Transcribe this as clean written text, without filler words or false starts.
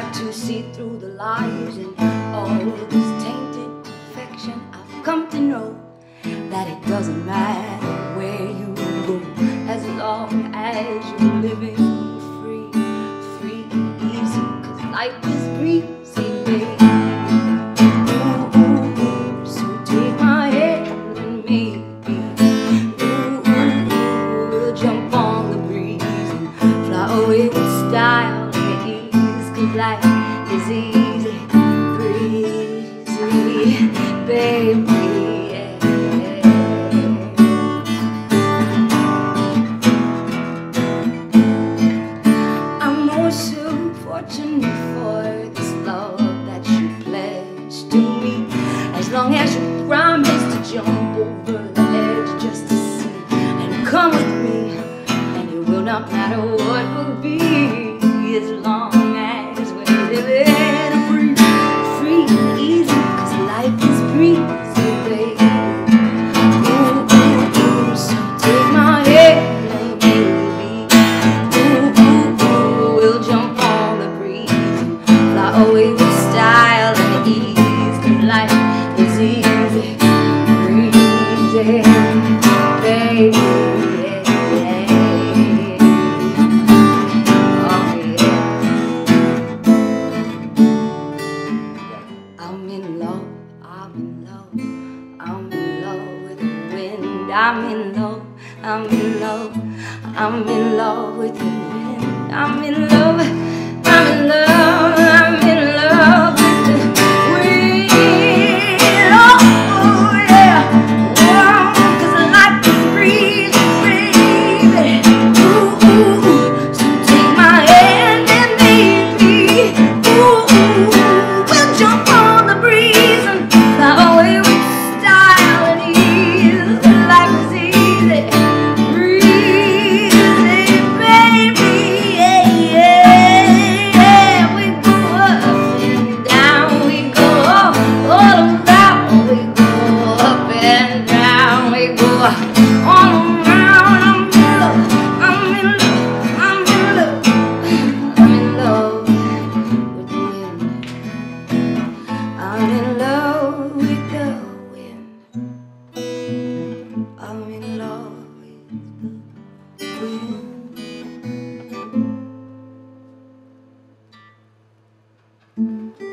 try to see through the lies and all of this tainted perfection. I've come to know that it doesn't matter where you go, as long as you're living free, free and easy, cause life is breezy, baby. Ooh, ooh, ooh, so take my hand and maybe, ooh, ooh, ooh, we'll jump on the breeze and fly away with style and ease, cause life is easy, breezy, baby. For this love that you pledged to me, as long as you promise to jump over the edge just to see and come with me, and it will not matter what will be, as long as we're living free, free and easy, cause life is breezy, baby. Ooh, ooh, ooh, so take my hand and baby, ooh, ooh, ooh, we'll jump on the away with style and ease, cause life is easy, breezy, baby. Oh yeah. I'm in love, I'm in love, I'm in love with the wind. I'm in love, I'm in love, I'm in love with the wind. I'm in love, I'm in love.